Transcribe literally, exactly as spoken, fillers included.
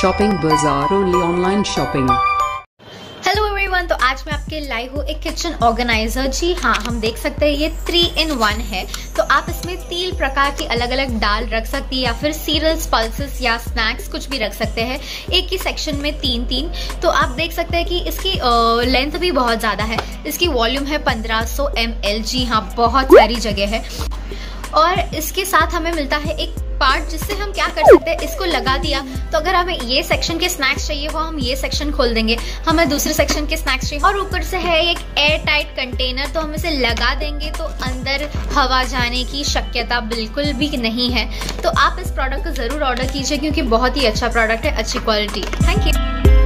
Shopping बाजार only online shopping. Hello everyone, तो आज मैं आपके लाई हूँ एक किचन ऑर्गेनाइजर। जी हाँ, हम देख सकते हैं ये थ्री इन वन है। तो आप इसमें तीन प्रकार की अलग अलग दाल रख सकती है या फिर सीरियल्स, पल्सेस या स्नैक्स कुछ भी रख सकते हैं एक ही सेक्शन में तीन तीन। तो आप देख सकते हैं कि इसकी लेंथ भी बहुत ज़्यादा है, इसकी वॉल्यूम है पंद्रह सौ एम एल। जी हाँ, बहुत सारी जगह है। और इसके साथ हमें मिलता है एक पार्ट जिससे हम क्या कर सकते हैं, इसको लगा दिया तो अगर हमें ये सेक्शन के स्नैक्स चाहिए वो हम ये सेक्शन खोल देंगे, हमें दूसरे सेक्शन के स्नैक्स चाहिए। और ऊपर से है एक एयर टाइट कंटेनर, तो हम इसे लगा देंगे तो अंदर हवा जाने की शक्यता बिल्कुल भी नहीं है। तो आप इस प्रोडक्ट को ज़रूर ऑर्डर कीजिए क्योंकि बहुत ही अच्छा प्रोडक्ट है, अच्छी क्वालिटी। Thank you.